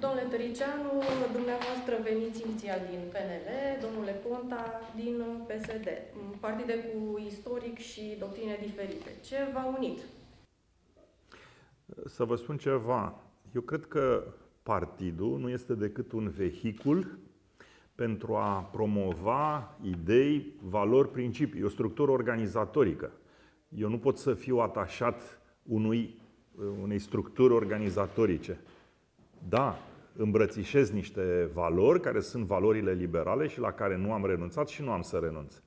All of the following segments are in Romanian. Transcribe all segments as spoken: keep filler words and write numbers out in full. Domnule Tăriceanu, dumneavoastră veniți inițial din P N L, domnule Ponta din P S D, partide cu istoric și doctrine diferite. Ce v-a unit? Să vă spun ceva. Eu cred că partidul nu este decât un vehicul pentru a promova idei, valori, principii, o structură organizatorică. Eu nu pot să fiu atașat unui, unei structuri organizatorice. Da, îmbrățișez niște valori care sunt valorile liberale și la care nu am renunțat și nu am să renunț.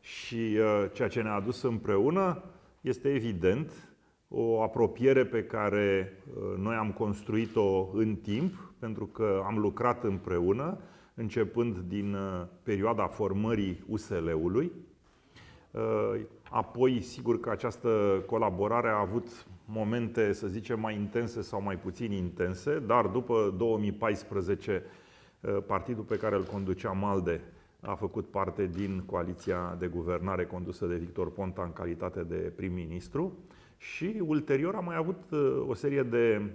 Și ceea ce ne-a adus împreună este evident o apropiere pe care noi am construit-o în timp, pentru că am lucrat împreună, începând din perioada formării U S L-ului. Apoi, sigur că această colaborare a avut momente, să zicem, mai intense sau mai puțin intense, dar după două mii paisprezece, partidul pe care îl conduceam, ALDE, a făcut parte din coaliția de guvernare condusă de Victor Ponta în calitate de prim-ministru și ulterior am mai avut o serie de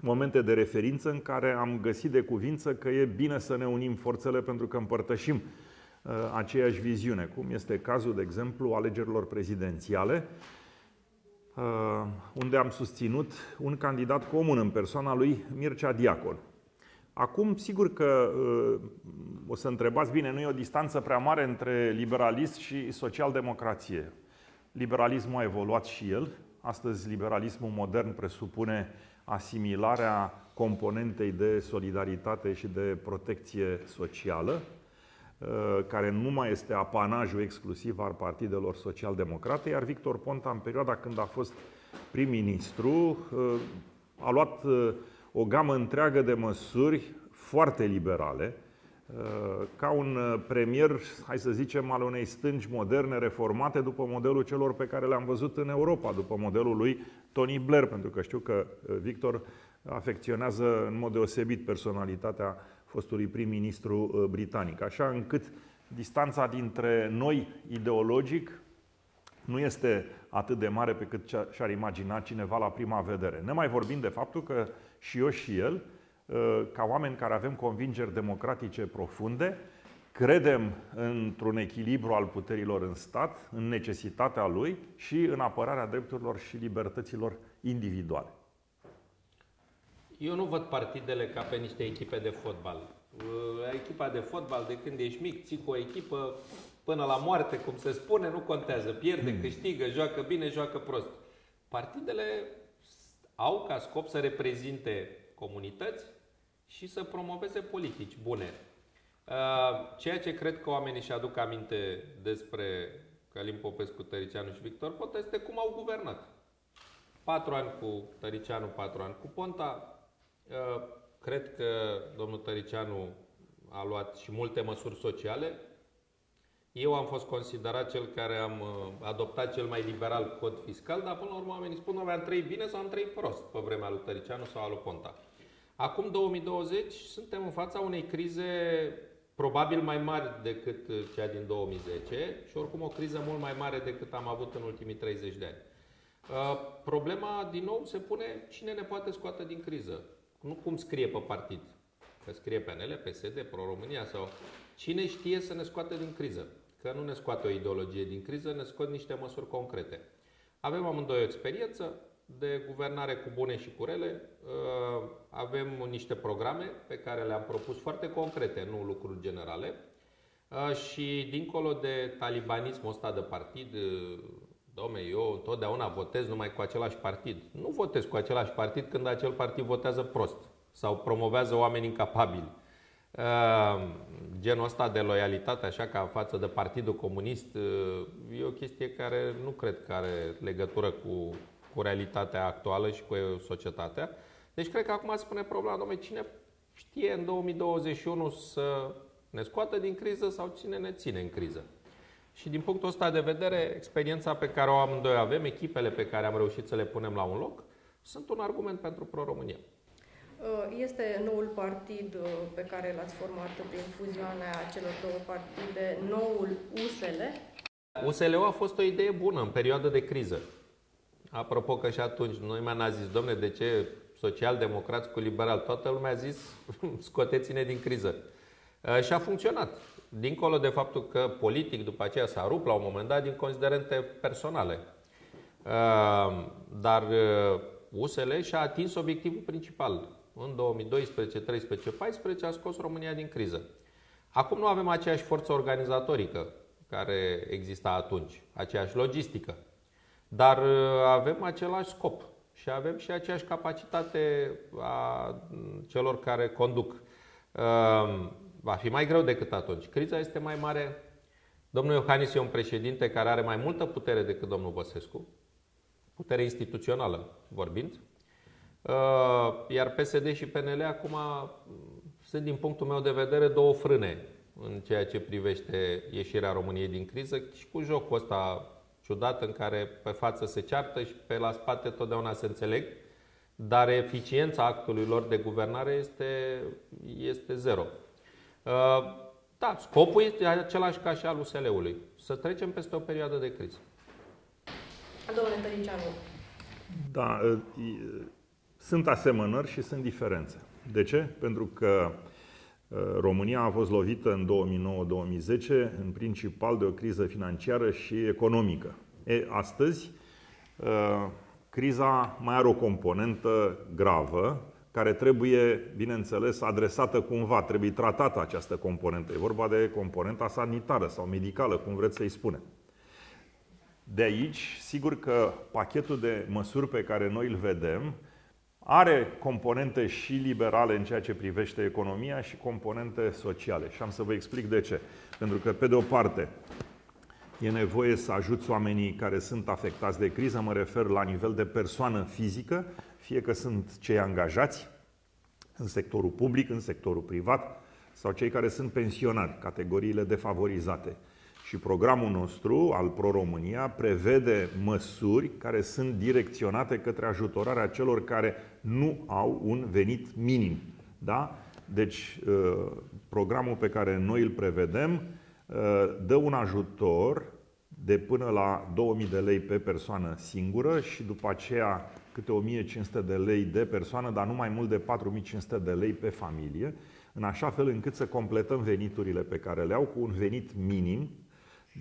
momente de referință în care am găsit de cuvință că e bine să ne unim forțele pentru că împărtășim aceeași viziune, cum este cazul, de exemplu, alegerilor prezidențiale, unde am susținut un candidat comun în persoana lui Mircea Diaconu. Acum, sigur că o să întrebați, bine, nu e o distanță prea mare între liberalism și social-democrație. Liberalismul a evoluat și el. Astăzi, liberalismul modern presupune asimilarea componentei de solidaritate și de protecție socială, care nu mai este apanajul exclusiv al partidelor social-democrate, iar Victor Ponta, în perioada când a fost prim-ministru, a luat o gamă întreagă de măsuri foarte liberale, ca un premier, hai să zicem, al unei stângi moderne, reformate, după modelul celor pe care le-am văzut în Europa, după modelul lui Tony Blair, pentru că știu că Victor afecționează în mod deosebit personalitatea fostului prim-ministru britanic. Așa încât distanța dintre noi ideologic nu este atât de mare pe cât și-ar imagina cineva la prima vedere. Ne mai vorbim de faptul că și eu și el, ca oameni care avem convingeri democratice profunde, credem într-un echilibru al puterilor în stat, în necesitatea lui și în apărarea drepturilor și libertăților individuale. Eu nu văd partidele ca pe niște echipe de fotbal. Echipa de fotbal, de când ești mic, ții cu o echipă până la moarte, cum se spune, nu contează. Pierde, câștigă, joacă bine, joacă prost. Partidele au ca scop să reprezinte comunități și să promoveze politici bune. Ceea ce cred că oamenii își aduc aminte despre Călin Popescu Tăriceanu și Victor Ponta este cum au guvernat. Patru ani cu Tăriceanu, patru ani cu Ponta. Cred că domnul Tăriceanu a luat și multe măsuri sociale. Eu am fost considerat cel care am adoptat cel mai liberal cod fiscal, dar până la urmă oamenii spun că am trăit bine sau am trăit prost pe vremea lui Tăriceanu sau a lui Ponta. Acum, două mii douăzeci, suntem în fața unei crize probabil mai mari decât cea din două mii zece și oricum o criză mult mai mare decât am avut în ultimii treizeci de ani. Problema, din nou, se pune cine ne poate scoate din criză. Nu cum scrie pe partid, că scrie P N L, P S D, Pro-România sau... Cine știe să ne scoate din criză? Că nu ne scoate o ideologie din criză, ne scot niște măsuri concrete. Avem amândoi o experiență de guvernare cu bune și cu rele. Avem niște programe pe care le-am propus foarte concrete, nu lucruri generale. Și dincolo de talibanismul ăsta de partid... Dom'le, eu întotdeauna votez numai cu același partid. Nu votez cu același partid când acel partid votează prost sau promovează oameni incapabili. Genul ăsta de loialitate, așa ca față de Partidul Comunist, e o chestie care nu cred că are legătură cu, cu realitatea actuală și cu societatea. Deci cred că acum se pune problema, dom'le, cine știe în două mii douăzeci și unu să ne scoată din criză sau cine ne ține în criză. Și din punctul ăsta de vedere, experiența pe care o amândoi avem, echipele pe care am reușit să le punem la un loc, sunt un argument pentru Pro-România. Este noul partid pe care l-ați format prin fuzionarea celor două partide, noul U S L? U S L-ul a fost o idee bună în perioada de criză. Apropo că și atunci noi mi-am zis, dom'le, de ce social-democrați cu liberal. Toată lumea a zis, scoateți-ne din criză. Și a funcționat. Dincolo de faptul că politic după aceea s-a rupt la un moment dat din considerente personale. Dar U S L și-a atins obiectivul principal. În două mii doisprezece, treisprezece, paisprezece a scos România din criză. Acum nu avem aceeași forță organizatorică care exista atunci, aceeași logistică. Dar avem același scop și avem și aceeași capacitate a celor care conduc. Va fi mai greu decât atunci. Criza este mai mare. Domnul Iohannis e un președinte care are mai multă putere decât domnul Băsescu, putere instituțională vorbind. Iar P S D și P N L acum sunt, din punctul meu de vedere, două frâne în ceea ce privește ieșirea României din criză și cu jocul ăsta ciudat în care pe față se ceartă și pe la spate totdeauna se înțeleg, dar eficiența actului lor de guvernare este, este zero. Da, scopul este același ca și al U S L-ului. Să trecem peste o perioadă de criză. Domnule Tăriceanu. Da, sunt asemănări și sunt diferențe. De ce? Pentru că România a fost lovită în două mii nouă două mii zece în principal de o criză financiară și economică. E, astăzi, criza mai are o componentă gravă care trebuie, bineînțeles, adresată cumva, trebuie tratată această componentă. E vorba de componenta sanitară sau medicală, cum vreți să-i spunem. De aici, sigur că pachetul de măsuri pe care noi îl vedem are componente și liberale în ceea ce privește economia și componente sociale. Și am să vă explic de ce. Pentru că, pe de o parte, e nevoie să ajuți oamenii care sunt afectați de criză, mă refer la nivel de persoană fizică, fie că sunt cei angajați în sectorul public, în sectorul privat, sau cei care sunt pensionari, categoriile defavorizate. Și programul nostru al Pro-România prevede măsuri care sunt direcționate către ajutorarea celor care nu au un venit minim. Da? Deci, programul pe care noi îl prevedem dă un ajutor de până la două mii de lei pe persoană singură și după aceea câte o mie cinci sute de lei de persoană, dar nu mai mult de patru mii cinci sute de lei pe familie, în așa fel încât să completăm veniturile pe care le au cu un venit minim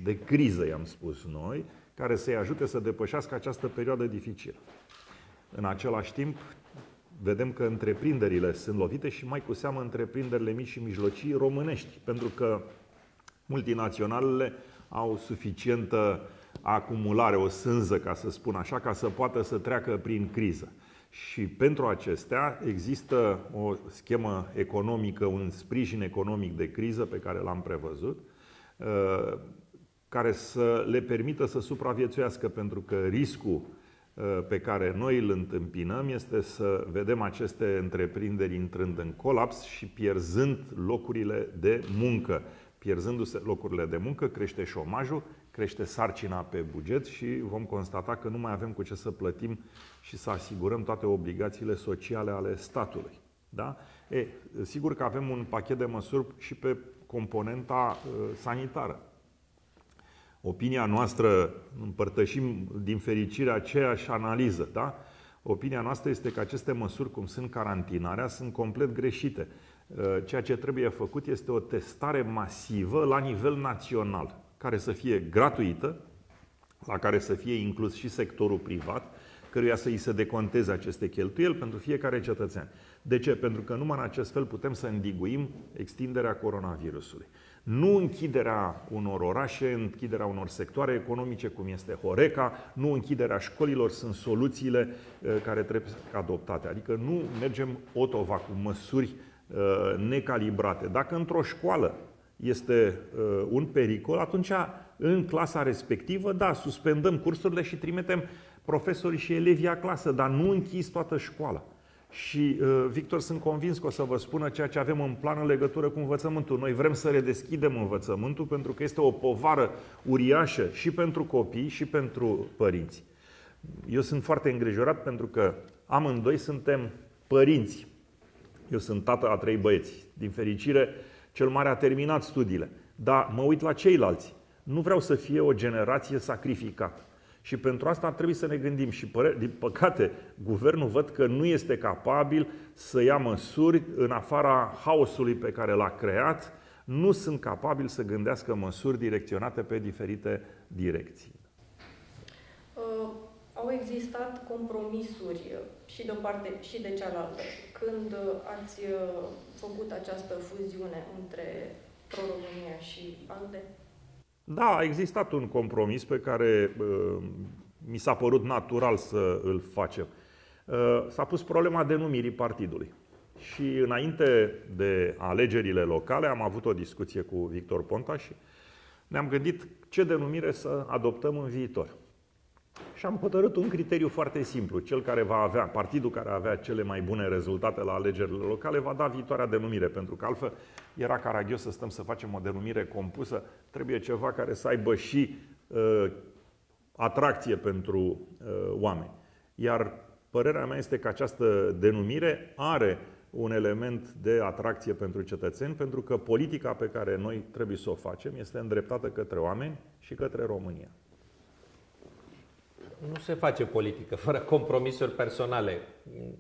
de criză, i-am spus noi, care să-i ajute să depășească această perioadă dificilă. În același timp, vedem că întreprinderile sunt lovite și mai cu seamă întreprinderile mici și mijlocii românești, pentru că multinaționalele au suficientă acumulare, o sânză, ca să spun așa, ca să poată să treacă prin criză. Și pentru acestea există o schemă economică, un sprijin economic de criză pe care l-am prevăzut, care să le permită să supraviețuiască, pentru că riscul pe care noi îl întâmpinăm este să vedem aceste întreprinderi intrând în colaps și pierzând locurile de muncă. Pierzându-se locurile de muncă, crește șomajul, crește sarcina pe buget și vom constata că nu mai avem cu ce să plătim și să asigurăm toate obligațiile sociale ale statului. Da? E, sigur că avem un pachet de măsuri și pe componenta uh, sanitară. Opinia noastră, împărtășim din fericire aceeași analiză, da? Opinia noastră este că aceste măsuri, cum sunt carantinarea, sunt complet greșite. Ceea ce trebuie făcut este o testare masivă la nivel național, care să fie gratuită, la care să fie inclus și sectorul privat, căruia să îi se deconteze aceste cheltuieli pentru fiecare cetățean. De ce? Pentru că numai în acest fel putem să îndiguim extinderea coronavirusului. Nu închiderea unor orașe, închiderea unor sectoare economice, cum este Horeca, nu închiderea școlilor, sunt soluțiile care trebuie adoptate. Adică nu mergem otova cu măsuri necalibrate. Dacă într-o școală este un pericol, atunci în clasa respectivă, da, suspendăm cursurile și trimitem profesorii și elevii acasă, dar nu închis toată școala. Și, Victor, sunt convins că o să vă spună ceea ce avem în plan în legătură cu învățământul. Noi vrem să redeschidem învățământul pentru că este o povară uriașă și pentru copii și pentru părinți. Eu sunt foarte îngrijorat pentru că amândoi suntem părinți. Eu sunt tată a trei băieți. Din fericire, cel mare a terminat studiile. Dar mă uit la ceilalți. Nu vreau să fie o generație sacrificată. Și pentru asta trebuie să ne gândim și, din păcate, guvernul văd că nu este capabil să ia măsuri în afara haosului pe care l-a creat, nu sunt capabili să gândească măsuri direcționate pe diferite direcții. Uh, au existat compromisuri și de o parte și de cealaltă. Când ați făcut această fuziune între Pro-România și ALDE? Da, a existat un compromis pe care uh, mi s-a părut natural să îl facem. Uh, s-a pus problema denumirii partidului. Și înainte de alegerile locale am avut o discuție cu Victor Ponta și ne-am gândit ce denumire să adoptăm în viitor. Și am hotărât un criteriu foarte simplu. Cel care va avea, partidul care avea cele mai bune rezultate la alegerile locale va da viitoarea denumire, pentru că altfel era caragios să stăm să facem o denumire compusă. Trebuie ceva care să aibă și uh, atracție pentru uh, oameni. Iar părerea mea este că această denumire are un element de atracție pentru cetățeni, pentru că politica pe care noi trebuie să o facem este îndreptată către oameni și către România. Nu se face politică fără compromisuri personale.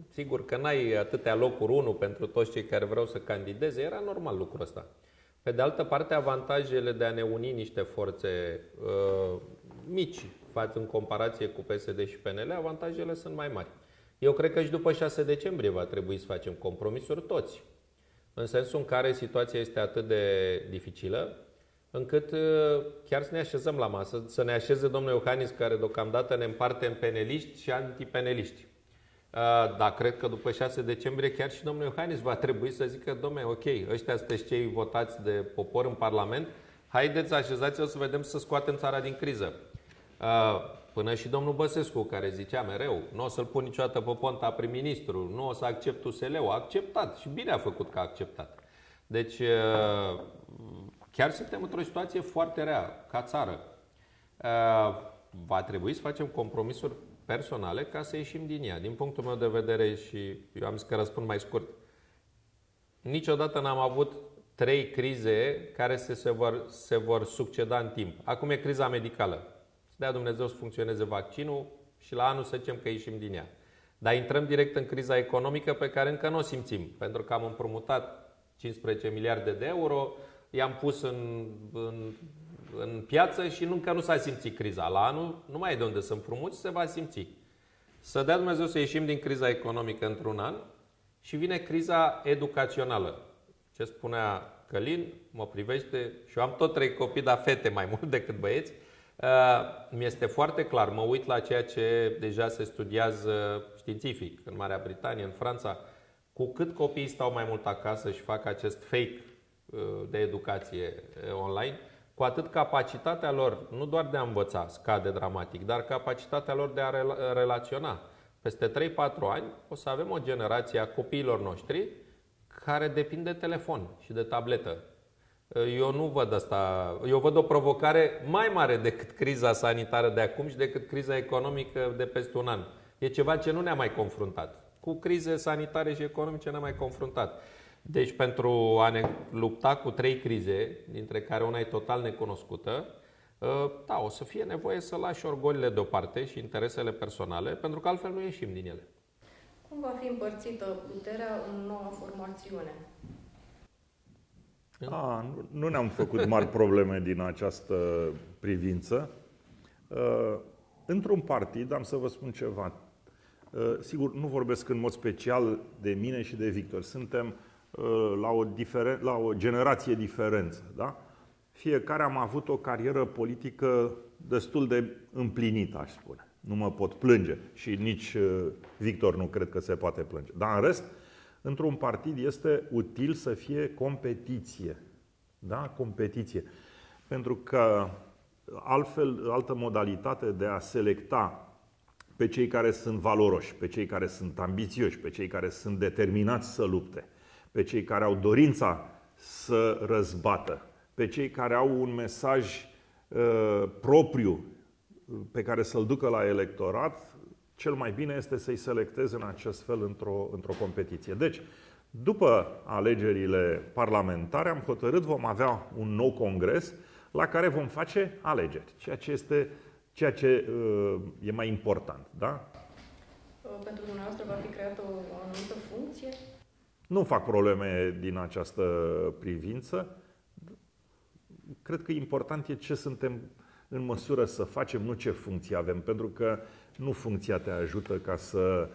Sigur că n-ai atâtea locuri, unu pentru toți cei care vreau să candideze, era normal lucrul ăsta. Pe de altă parte, avantajele de a ne uni niște forțe uh, mici față în comparație cu P S D și P N L, avantajele sunt mai mari. Eu cred că și după șase decembrie va trebui să facem compromisuri toți, în sensul în care situația este atât de dificilă, încât chiar să ne așezăm la masă, să ne așeze domnul Iohannis, care deocamdată ne împarte în peneliști și antipeneliști. Dar cred că după șase decembrie chiar și domnul Iohannis va trebui să zică: domne, ok, ăștia sunteți cei votați de popor în Parlament, haideți, așezați-vă să vedem să scoatem țara din criză. Până și domnul Băsescu, care zicea mereu: nu o să-l pun niciodată pe Ponta prim-ministru, nu o să accept U S L-ul, a acceptat și bine a făcut că a acceptat. Deci chiar suntem într-o situație foarte rea, ca țară. Va trebui să facem compromisuri personale ca să ieșim din ea. Din punctul meu de vedere, și eu am zis că răspund mai scurt, niciodată n-am avut trei crize care se, se, vor, se vor succeda în timp. Acum e criza medicală. Să dea Dumnezeu să funcționeze vaccinul și la anul să zicem că ieșim din ea. Dar intrăm direct în criza economică pe care încă nu o simțim, pentru că am împrumutat cincisprezece miliarde de euro, i-am pus în, în, în piață și încă nu s-a simțit criza. La anul nu mai e de unde să împrumuți, se va simți. Să dea Dumnezeu să ieșim din criza economică într-un an și vine criza educațională. Ce spunea Călin, mă privește, și eu am tot trei copii, dar fete mai mult decât băieți. Mi-este foarte clar, mă uit la ceea ce deja se studiază științific în Marea Britanie, în Franța. Cu cât copiii stau mai mult acasă și fac acest fake de educație online, cu atât capacitatea lor, nu doar de a învăța, scade dramatic, dar capacitatea lor de a relaționa. Peste trei patru ani o să avem o generație a copiilor noștri care depinde de telefon și de tabletă. Eu nu văd asta. Eu văd o provocare mai mare decât criza sanitară de acum și decât criza economică de peste un an. E ceva ce nu ne-a mai confruntat. Cu crize sanitare și economice ne-a mai confruntat. Deci pentru a ne lupta cu trei crize, dintre care una e total necunoscută, da, o să fie nevoie să lași orgolile deoparte și interesele personale, pentru că altfel nu ieșim din ele. Cum va fi împărțită puterea în noua formațiune? A, nu ne-am făcut mari probleme din această privință. Într-un partid, am să vă spun ceva. Sigur, nu vorbesc în mod special de mine și de Victor. Suntem la o, diferen... la o generație diferență. Da? Fiecare am avut o carieră politică destul de împlinită, aș spune. Nu mă pot plânge și nici Victor nu cred că se poate plânge. Dar în rest, într-un partid este util să fie competiție. Da? Competiție. Pentru că altfel, altă modalitate de a selecta pe cei care sunt valoroși, pe cei care sunt ambițioși, pe cei care sunt determinați să lupte, pe cei care au dorința să răzbată, pe cei care au un mesaj uh, propriu pe care să-l ducă la electorat, cel mai bine este să-i selecteze în acest fel într-o, într-o competiție. Deci, după alegerile parlamentare, am hotărât, vom avea un nou congres la care vom face alegeri, ceea ce este ceea ce e mai important, da? Pentru dumneavoastră va fi creată o anumită funcție? Nu fac probleme din această privință. Cred că important e ce suntem în măsură să facem, nu ce funcție avem, pentru că nu funcția te ajută ca să,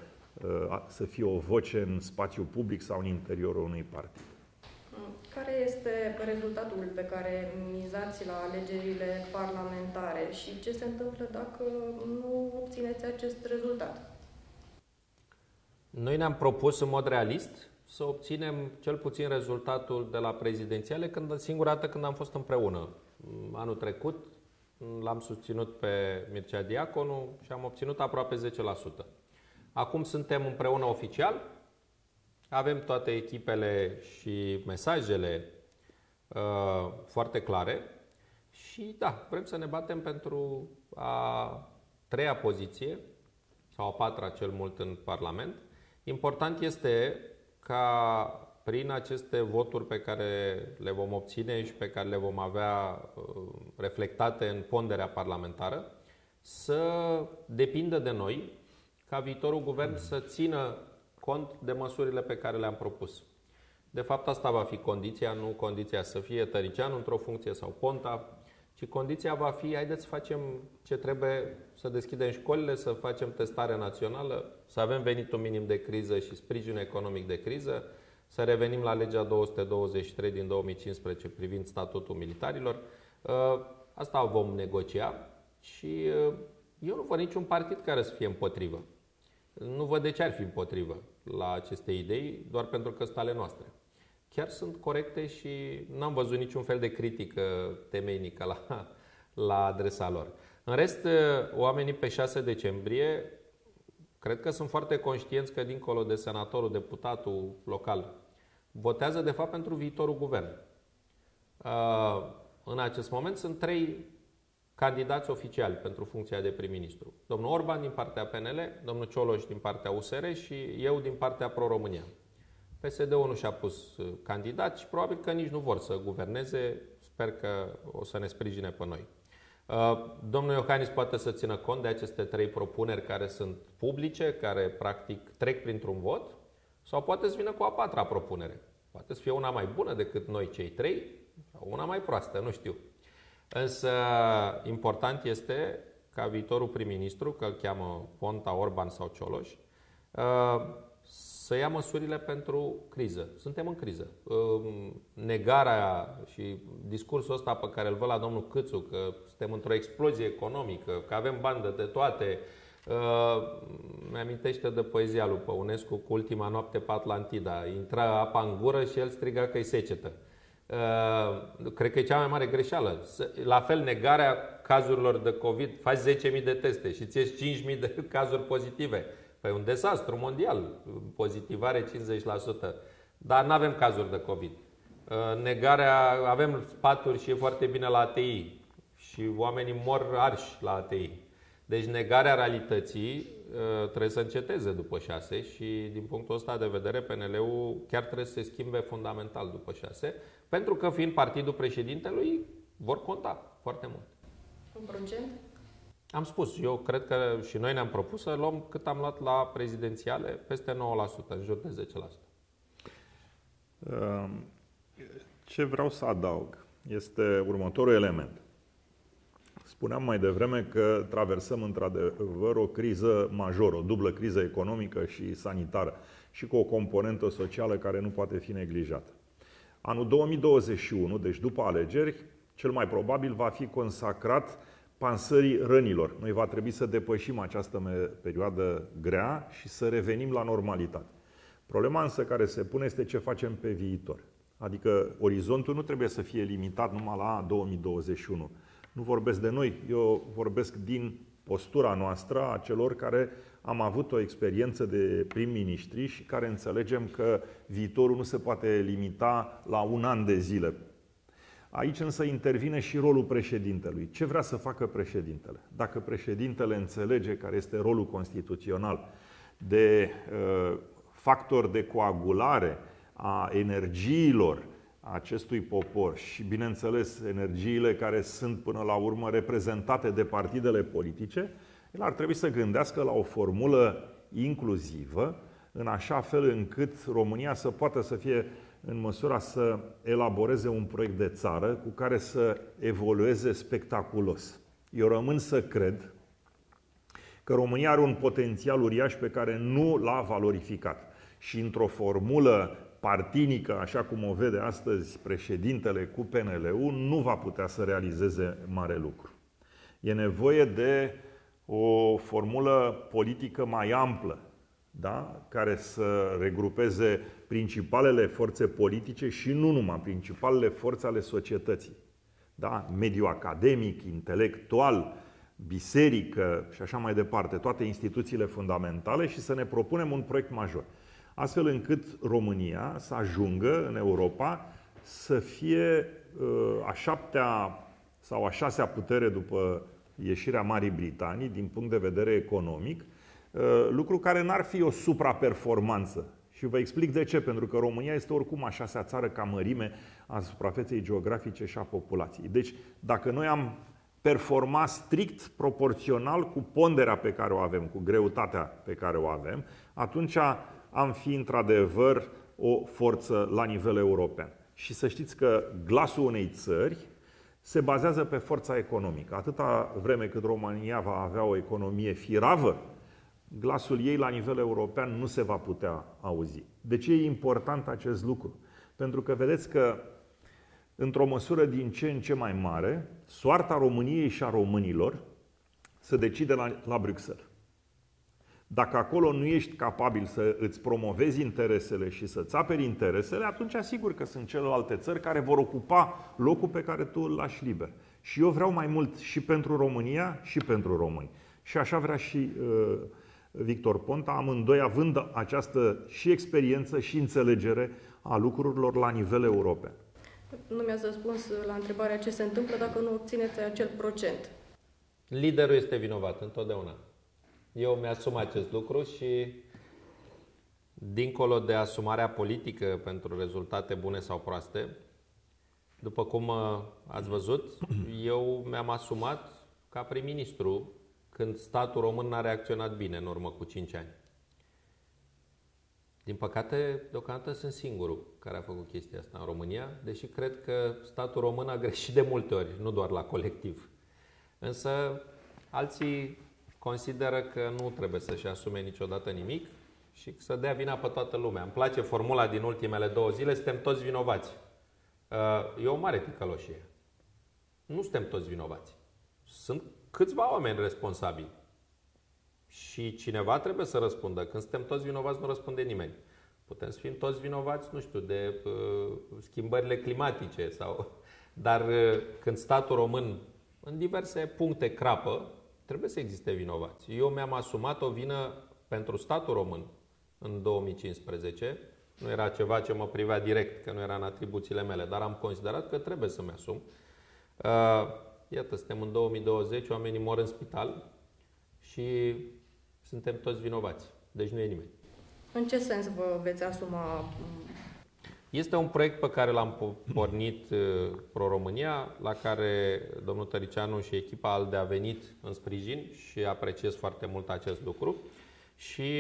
să fie o voce în spațiul public sau în interiorul unui partid. Care este rezultatul pe care mizați la alegerile parlamentare și ce se întâmplă dacă nu obțineți acest rezultat? Noi ne-am propus în mod realist să obținem cel puțin rezultatul de la prezidențiale, când singura dată când am fost împreună. Anul trecut l-am susținut pe Mircea Diaconu și am obținut aproape zece la sută. Acum suntem împreună oficial, avem toate echipele și mesajele uh, foarte clare și da, vrem să ne batem pentru a treia poziție sau a patra cel mult în Parlament. Important este ca prin aceste voturi pe care le vom obține și pe care le vom avea reflectate în ponderea parlamentară să depindă de noi ca viitorul guvern să țină cont de măsurile pe care le-am propus. De fapt, asta va fi condiția, nu condiția să fie Tăriceanu într-o funcție sau Ponta, ci condiția va fi, haideți să facem ce trebuie, să deschidem școlile, să facem testarea națională, să avem venitul minim de criză și sprijin economic de criză, să revenim la legea două sute douăzeci și trei din două mii cincisprezece privind statutul militarilor. Asta vom negocia și eu nu văd niciun partid care să fie împotrivă. Nu văd de ce ar fi împotrivă la aceste idei, doar pentru că sunt ale noastre. Chiar sunt corecte și n-am văzut niciun fel de critică temeinică la, la adresa lor. În rest, oamenii pe șase decembrie cred că sunt foarte conștienți că dincolo de senatorul, deputatul local, votează de fapt pentru viitorul guvern. În acest moment sunt trei candidați oficiali pentru funcția de prim-ministru. Domnul Orban din partea P N L, domnul Cioloș din partea U S R și eu din partea Pro-România. P S D-ul nu și-a pus candidat și probabil că nici nu vor să guverneze. Sper că o să ne sprijine pe noi. Domnul Iohannis poate să țină cont de aceste trei propuneri care sunt publice, care practic trec printr-un vot, sau poate să vină cu a patra propunere. Poate să fie una mai bună decât noi cei trei, sau una mai proastă, nu știu. Însă important este ca viitorul prim-ministru, că îl cheamă Ponta, Orban sau Cioloș, să ia măsurile pentru criză. Suntem în criză. Negarea și discursul ăsta pe care îl văd la domnul Câțu, că suntem într-o explozie economică, că avem bandă de toate, mi-amintește de poezia lui Păunescu cu Ultima noapte pe Atlantida. Intra apa în gură și el striga că e secetă. Cred că e cea mai mare greșeală. La fel, negarea cazurilor de COVID. Faci zece mii de teste și ți ieși cinci mii de cazuri pozitive. Păi un dezastru mondial, pozitivare cincizeci la sută, dar nu avem cazuri de COVID. Negarea, avem paturi și e foarte bine la A T I și oamenii mor arși la A T I. Deci negarea realității trebuie să înceteze după șase și din punctul ăsta de vedere P N L-ul chiar trebuie să se schimbe fundamental după șase, pentru că fiind partidul președintelui vor conta foarte mult. Un procent? Am spus, eu cred că și noi ne-am propus să luăm cât am luat la prezidențiale, peste nouă la sută, în jur de zece la sută. Ce vreau să adaug este următorul element. Spuneam mai devreme că traversăm într-adevăr o criză majoră, o dublă criză economică și sanitară și cu o componentă socială care nu poate fi neglijată. Anul două mii douăzeci și unu, deci după alegeri, cel mai probabil va fi consacrat pansării rănilor. Noi va trebui să depășim această perioadă grea și să revenim la normalitate. Problema însă care se pune este ce facem pe viitor. Adică orizontul nu trebuie să fie limitat numai la două mii douăzeci și unu. Nu vorbesc de noi, eu vorbesc din postura noastră a celor care am avut o experiență de prim-ministri și care înțelegem că viitorul nu se poate limita la un an de zile. Aici însă intervine și rolul președintelui. Ce vrea să facă președintele? Dacă președintele înțelege care este rolul constituțional de factor de coagulare a energiilor, acestui popor și, bineînțeles, energiile care sunt până la urmă reprezentate de partidele politice, el ar trebui să gândească la o formulă inclusivă, în așa fel încât România să poată să fie în măsura să elaboreze un proiect de țară cu care să evolueze spectaculos. Eu rămân să cred că România are un potențial uriaș pe care nu l-a valorificat. Și într-o formulă partinică, așa cum o vede astăzi președintele cu P N L-ul, nu va putea să realizeze mare lucru. E nevoie de o formulă politică mai amplă, da? Care să regrupeze principalele forțe politice și nu numai, principalele forțe ale societății. Da? Mediul academic, intelectual, biserică și așa mai departe, toate instituțiile fundamentale, și să ne propunem un proiect major. Astfel încât România să ajungă în Europa să fie a șaptea sau a șasea putere după ieșirea Marii Britanii din punct de vedere economic, lucru care n-ar fi o supraperformanță. Și vă explic de ce. Pentru că România este oricum a șasea țară ca mărime a suprafeței geografice și a populației. Deci dacă noi am performa strict proporțional cu ponderea pe care o avem, cu greutatea pe care o avem, atunci am fi într-adevăr o forță la nivel european. Și să știți că glasul unei țări se bazează pe forța economică. Atâta vreme cât România va avea o economie firavă, glasul ei la nivel european nu se va putea auzi. De ce e important acest lucru? Pentru că vedeți că, într-o măsură din ce în ce mai mare, soarta României și a românilor se decide la, la Bruxelles. Dacă acolo nu ești capabil să îți promovezi interesele și să-ți aperi interesele, atunci asigur că sunt celelalte țări care vor ocupa locul pe care tu îl lași liber. Și eu vreau mai mult și pentru România și pentru români. Și așa vrea și uh, Victor Ponta, amândoi având această și experiență și înțelegere a lucrurilor la nivel european. Nu mi-ați răspuns la întrebarea ce se întâmplă dacă nu obțineți acel procent. Liderul este vinovat întotdeauna. Eu mi-asum acest lucru și, dincolo de asumarea politică pentru rezultate bune sau proaste, după cum ați văzut, eu mi-am asumat ca prim-ministru când statul român n-a reacționat bine în urmă cu cinci ani. Din păcate, deocamdată sunt singurul care a făcut chestia asta în România, deși cred că statul român a greșit de multe ori, nu doar la Colectiv. Însă alții consideră că nu trebuie să-și asume niciodată nimic și să dea vina pe toată lumea. Îmi place formula din ultimele două zile, suntem toți vinovați. E o mare ticăloșie. Nu suntem toți vinovați. Sunt câțiva oameni responsabili. Și cineva trebuie să răspundă. Când suntem toți vinovați, nu răspunde nimeni. Putem să fim toți vinovați, nu știu, de uh, schimbările climatice sau... Dar uh, când statul român în diverse puncte crapă, trebuie să existe vinovați. Eu mi-am asumat o vină pentru statul român în două mii cincisprezece. Nu era ceva ce mă privea direct, că nu era în atribuțiile mele, dar am considerat că trebuie să-mi asum. Uh, iată, suntem în două mii douăzeci, oamenii mor în spital și suntem toți vinovați. Deci nu e nimeni. În ce sens vă veți asuma? Este un proiect pe care l-am pornit Pro-România, la care domnul Tăriceanu și echipa ALDE a venit în sprijin și apreciez foarte mult acest lucru. Și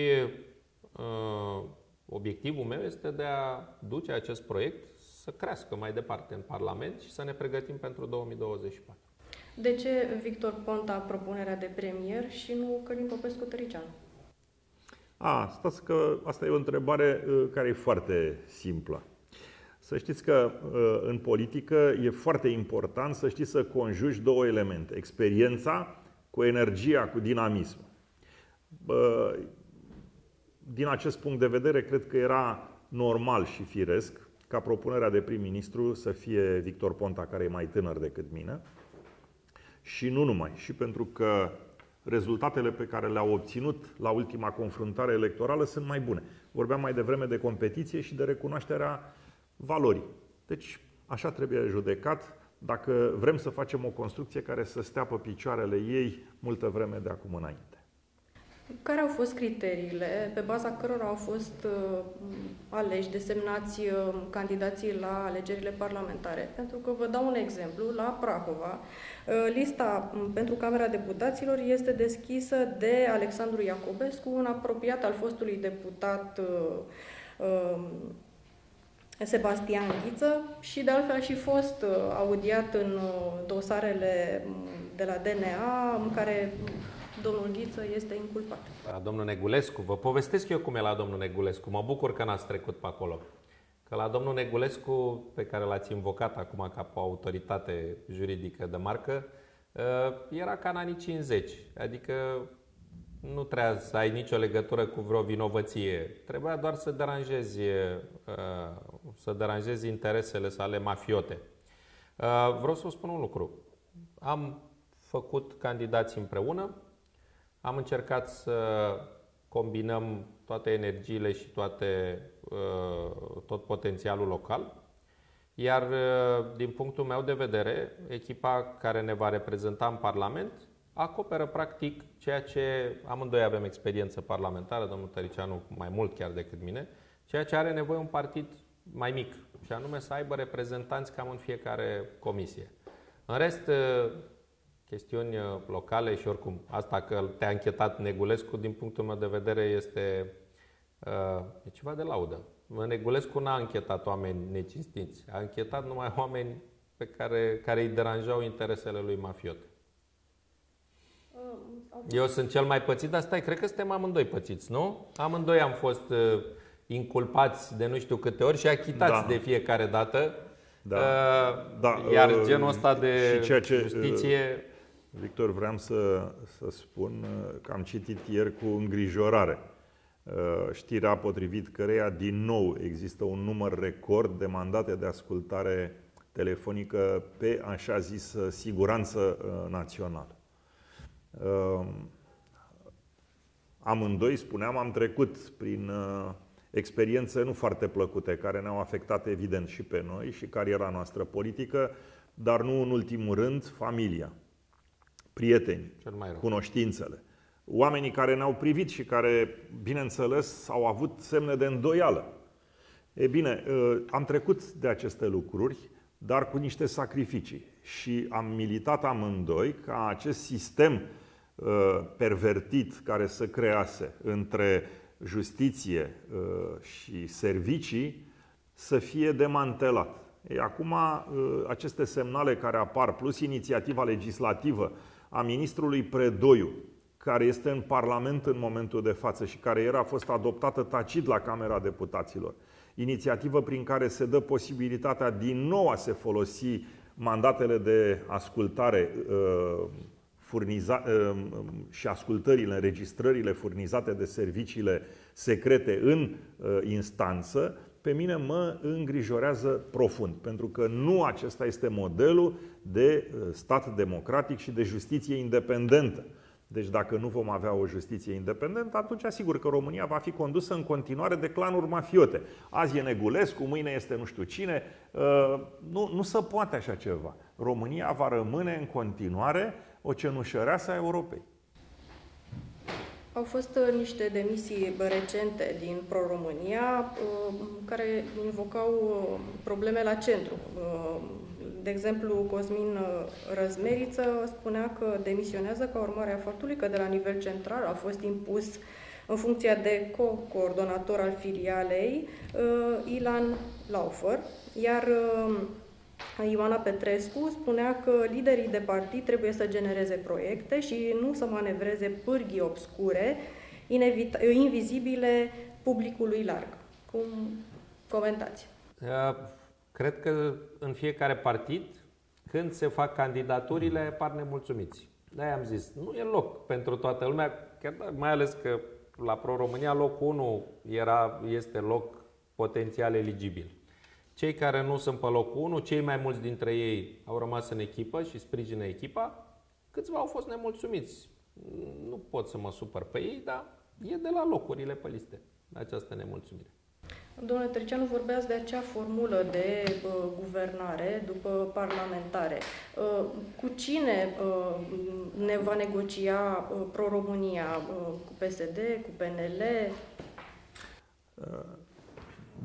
uh, obiectivul meu este de a duce acest proiect să crească mai departe în Parlament și să ne pregătim pentru două mii douăzeci și patru. De ce Victor Ponta propunerea de premier și nu Călin Popescu Tăriceanu? A, stați că asta e o întrebare care e foarte simplă. Să știți că în politică e foarte important să știi să conjugi două elemente. Experiența cu energia, cu dinamism. Din acest punct de vedere, cred că era normal și firesc ca propunerea de prim-ministru să fie Victor Ponta, care e mai tânăr decât mine. Și nu numai, și pentru că rezultatele pe care le-au obținut la ultima confruntare electorală sunt mai bune. Vorbeam mai devreme de competiție și de recunoașterea valorii. Deci așa trebuie judecat dacă vrem să facem o construcție care să stea pe picioarele ei multă vreme de acum înainte. Care au fost criteriile pe baza cărora au fost uh, aleși, desemnați uh, candidații la alegerile parlamentare? Pentru că vă dau un exemplu, la Prahova, uh, lista uh, pentru Camera Deputaților este deschisă de Alexandru Iacobescu, un apropiat al fostului deputat uh, uh, Sebastian Ghiță și de altfel a și fost uh, audiat în uh, dosarele uh, de la D N A, în care uh, domnul Ghiță este inculpat. La domnul Negulescu, vă povestesc eu cum e la domnul Negulescu. Mă bucur că n-ați trecut pe acolo. Că la domnul Negulescu, pe care l-ați invocat acum ca o autoritate juridică de marcă, era ca în anii cincizeci. Adică nu trebuia să ai nicio legătură cu vreo vinovăție. Trebuia doar să deranjezi, să deranjezi interesele sale mafiote. Vreau să vă spun un lucru. Am făcut candidați împreună. Am încercat să combinăm toate energiile și toate, tot potențialul local. Iar din punctul meu de vedere, echipa care ne va reprezenta în Parlament acoperă practic ceea ce amândoi avem experiență parlamentară, domnul Tăriceanu mai mult chiar decât mine, ceea ce are nevoie un partid mai mic și anume să aibă reprezentanți cam în fiecare comisie. În rest, chestiuni locale și oricum, asta că te-a închetat Negulescu, din punctul meu de vedere, este uh, e ceva de laudă. Negulescu n-a închetat oameni necinstiți, a închetat numai oameni pe care, care îi deranjau interesele lui mafiot. Eu sunt cel mai pățit, dar stai, cred că suntem amândoi pățiți, nu? Amândoi am fost uh, inculpați de nu știu câte ori și achitați da. de fiecare dată. Da. Uh, da. Iar genul ăsta de și ce, justiție... Victor, vreau să, să spun că am citit ieri cu îngrijorare știrea potrivit căreia din nou există un număr record de mandate de ascultare telefonică pe așa zis siguranță națională. Amândoi, spuneam, am trecut prin experiențe nu foarte plăcute, care ne-au afectat evident și pe noi și cariera noastră politică, dar nu în ultimul rând familia. Prieteni, cunoștințele, oamenii care ne-au privit și care, bineînțeles, au avut semne de îndoială. E bine, am trecut de aceste lucruri, dar cu niște sacrificii. Și am militat amândoi ca acest sistem pervertit care să crease între justiție și servicii să fie demantelat. Ei, acum, aceste semnale care apar, plus inițiativa legislativă a ministrului Predoiu, care este în Parlament în momentul de față și care ieri a fost adoptată tacit la Camera Deputaților. Inițiativă prin care se dă posibilitatea din nou a se folosi mandatele de ascultare furniza, și ascultările, înregistrările furnizate de serviciile secrete în instanță, pe mine mă îngrijorează profund, pentru că nu acesta este modelul de stat democratic și de justiție independentă. Deci dacă nu vom avea o justiție independentă, atunci asigur că România va fi condusă în continuare de clanuri mafiote. Azi e Negulescu, mâine este nu știu cine. Nu, nu se poate așa ceva. România va rămâne în continuare o cenușăreasă a Europei. Au fost niște demisii recente din Pro-România care invocau probleme la centru. De exemplu, Cosmin Răzmeriță spunea că demisionează ca urmare a faptului că de la nivel central a fost impus în funcția de co-coordonator al filialei Ilan Laufer, iar Ioana Petrescu spunea că liderii de partid trebuie să genereze proiecte și nu să manevreze pârghii obscure, invizibile publicului larg. Cum comentați? Cred că în fiecare partid, când se fac candidaturile, apar nemulțumiți. De-aia am zis, nu e loc pentru toată lumea, chiar mai ales că la Pro-România locul unu era, este loc potențial eligibil. Cei care nu sunt pe locul unu, cei mai mulți dintre ei au rămas în echipă și sprijină echipa. Câțiva au fost nemulțumiți. Nu pot să mă supăr pe ei, dar e de la locurile pe liste această nemulțumire. Domnule Tăriceanu, vorbeați de acea formulă de uh, guvernare după parlamentare. Uh, cu cine uh, ne va negocia uh, Pro-România? Uh, cu P S D? Cu P N L?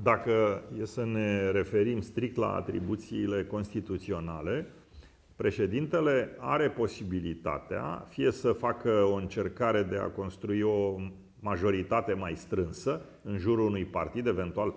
Dacă e să ne referim strict la atribuțiile constituționale, președintele are posibilitatea fie să facă o încercare de a construi o majoritate mai strânsă în jurul unui partid, eventual,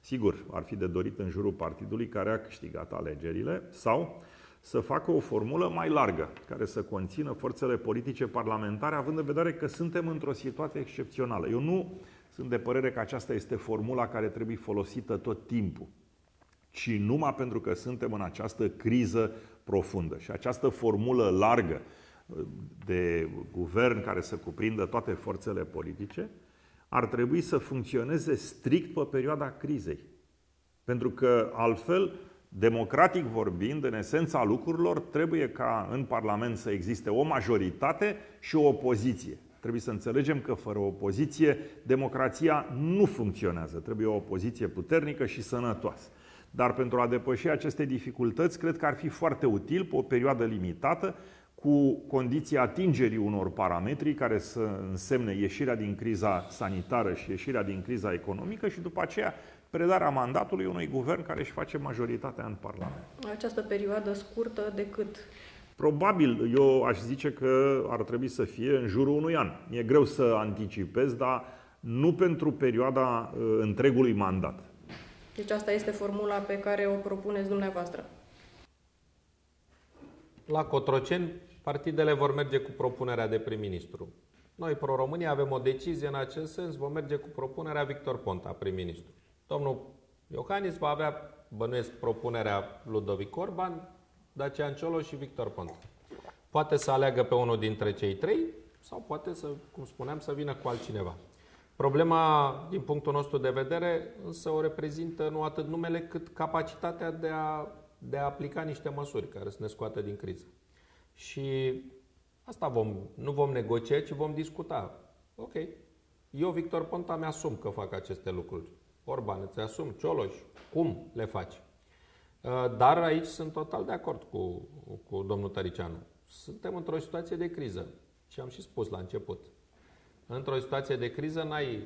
sigur, ar fi de dorit în jurul partidului care a câștigat alegerile, sau să facă o formulă mai largă, care să conțină forțele politice parlamentare, având în vedere că suntem într-o situație excepțională. Eu nu sunt de părere că aceasta este formula care trebuie folosită tot timpul, ci numai pentru că suntem în această criză profundă. Și această formulă largă de guvern care să cuprindă toate forțele politice ar trebui să funcționeze strict pe perioada crizei. Pentru că altfel, democratic vorbind, în esența lucrurilor, trebuie ca în Parlament să existe o majoritate și o opoziție. Trebuie să înțelegem că fără opoziție, democrația nu funcționează. Trebuie o opoziție puternică și sănătoasă. Dar pentru a depăși aceste dificultăți, cred că ar fi foarte util, pe o perioadă limitată, cu condiția atingerii unor parametri care să însemne ieșirea din criza sanitară și ieșirea din criza economică și după aceea predarea mandatului unui guvern care își face majoritatea în Parlament. Această perioadă scurtă de cât? Probabil, eu aș zice că ar trebui să fie în jurul unui an. E greu să anticipez, dar nu pentru perioada întregului mandat. Deci asta este formula pe care o propuneți dumneavoastră. La Cotroceni, partidele vor merge cu propunerea de prim-ministru. Noi, Pro-România, avem o decizie în acest sens, vom merge cu propunerea Victor Ponta, prim-ministru. Domnul Iohannis va avea, bănuiesc, propunerea Ludovic Orban, Dacian Cioloș și Victor Ponta. Poate să aleagă pe unul dintre cei trei sau poate să, cum spuneam, să vină cu altcineva. Problema, din punctul nostru de vedere, însă o reprezintă nu atât numele, cât capacitatea de a, de a aplica niște măsuri care să ne scoată din criză. Și asta vom, nu vom negocia, ci vom discuta. Ok, eu, Victor Ponta, mi-asum că fac aceste lucruri. Orban, îți asum, Cioloș, cum le faci? Dar aici sunt total de acord cu, cu domnul Tăriceanu. Suntem într-o situație de criză. Și am și spus la început. Într-o situație de criză n-ai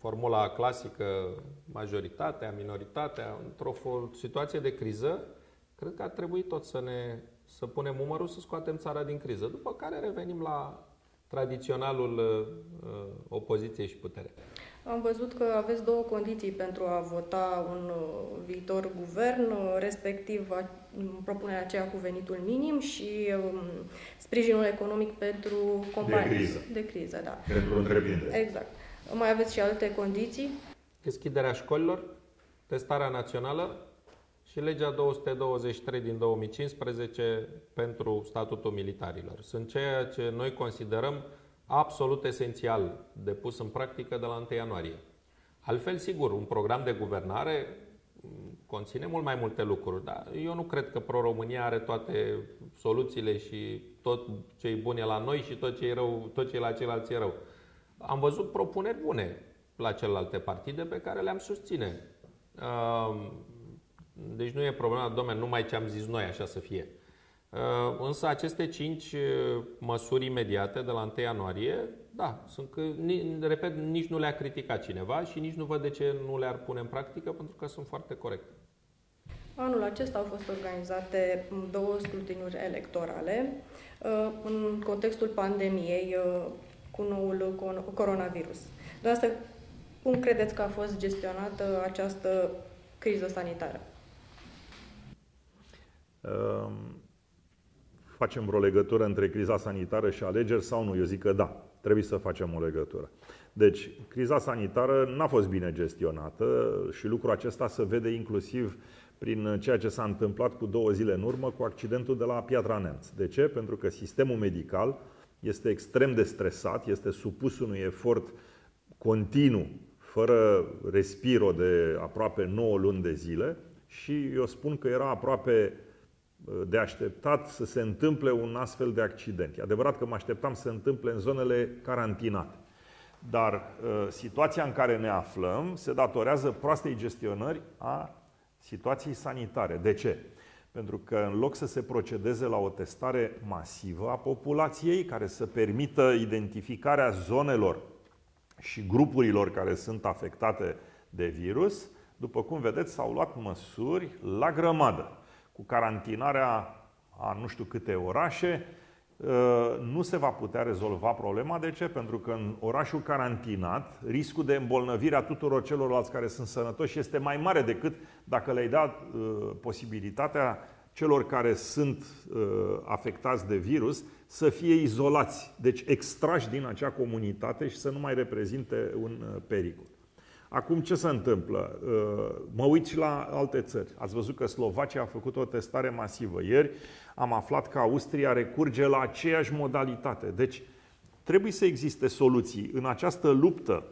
formula clasică majoritatea, minoritatea. Într-o situație de criză, cred că ar trebui tot să ne să punem umărul, să scoatem țara din criză. După care revenim la tradiționalul uh, opoziției și putere. Am văzut că aveți două condiții pentru a vota un viitor guvern, respectiv propunerea aceea cu venitul minim și um, sprijinul economic pentru companii. De criză. De criză, da. Pentru întreprindere. Exact. Mai aveți și alte condiții? Deschiderea școlilor, testarea națională și legea două sute douăzeci și trei din două mii cincisprezece pentru statutul militarilor. Sunt ceea ce noi considerăm absolut esențial de pus în practică de la întâi ianuarie. Altfel, sigur, un program de guvernare conține mult mai multe lucruri, dar eu nu cred că Pro-România are toate soluțiile și tot ce e bun e la noi și tot ce e rău, tot ce e la ceilalți e rău. Am văzut propuneri bune la celelalte partide pe care le-am susține. Deci nu e problema, domnule, numai ce am zis noi așa să fie. Însă aceste cinci măsuri imediate de la întâi ianuarie, da, sunt că, repet, nici nu le-a criticat cineva și nici nu văd de ce nu le-ar pune în practică, pentru că sunt foarte corecte. Anul acesta au fost organizate două scrutinuri electorale în contextul pandemiei cu noul coronavirus. De asta, cum credeți că a fost gestionată această criză sanitară? Um... Facem vreo legătură între criza sanitară și alegeri sau nu? Eu zic că da, trebuie să facem o legătură. Deci, criza sanitară n-a fost bine gestionată și lucrul acesta se vede inclusiv prin ceea ce s-a întâmplat cu două zile în urmă cu accidentul de la Piatra Neamț. De ce? Pentru că sistemul medical este extrem de stresat, este supus unui efort continuu, fără respiro de aproape nouă luni de zile și eu spun că era aproape de așteptat să se întâmple un astfel de accident. E adevărat că mă așteptam să se întâmple în zonele carantinate. Dar situația în care ne aflăm se datorează proastei gestionări a situației sanitare. De ce? Pentru că în loc să se procedeze la o testare masivă a populației, care să permită identificarea zonelor și grupurilor care sunt afectate de virus, după cum vedeți, s-au luat măsuri la grămadă. Cu carantinarea a nu știu câte orașe, nu se va putea rezolva problema. De ce? Pentru că în orașul carantinat, riscul de îmbolnăvire a tuturor celorlalți care sunt sănătoși este mai mare decât dacă le-ai dat posibilitatea celor care sunt afectați de virus să fie izolați, deci extrași din acea comunitate și să nu mai reprezinte un pericol. Acum ce se întâmplă? Mă uit și la alte țări. Ați văzut că Slovacia a făcut o testare masivă ieri. Am aflat că Austria recurge la aceeași modalitate. Deci trebuie să existe soluții. În această luptă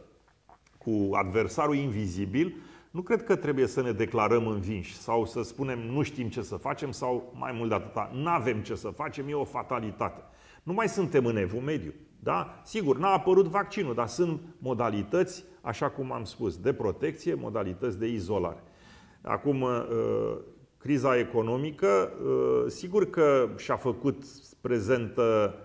cu adversarul invizibil, nu cred că trebuie să ne declarăm învinși sau să spunem nu știm ce să facem sau mai mult de atâta, n-avem ce să facem, e o fatalitate. Nu mai suntem în evul mediu. Da? Sigur, n-a apărut vaccinul, dar sunt modalități, așa cum am spus, de protecție, modalități de izolare. Acum, criza economică, sigur că și-a făcut prezentă,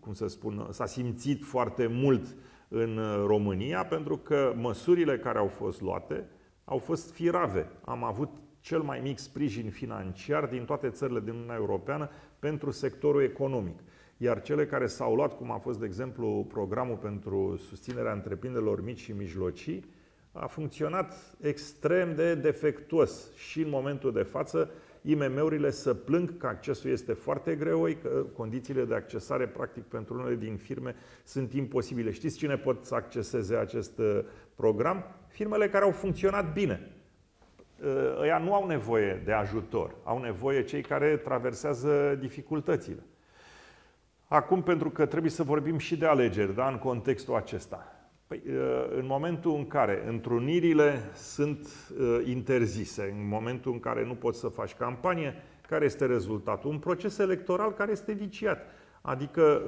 cum să spun, s-a simțit foarte mult în România, pentru că măsurile care au fost luate au fost firave. Am avut cel mai mic sprijin financiar din toate țările din Uniunea Europeană pentru sectorul economic. Iar cele care s-au luat, cum a fost, de exemplu, programul pentru susținerea întreprinderilor mici și mijlocii, a funcționat extrem de defectuos și în momentul de față I M M-urile se plâng că accesul este foarte greu, că condițiile de accesare, practic, pentru unele din firme sunt imposibile. Știți cine pot să acceseze acest program? Firmele care au funcționat bine. Ăia nu au nevoie de ajutor, au nevoie cei care traversează dificultățile. Acum, pentru că trebuie să vorbim și de alegeri, da? În contextul acesta. Păi, în momentul în care întrunirile sunt interzise, în momentul în care nu poți să faci campanie, care este rezultatul? Un proces electoral care este viciat. Adică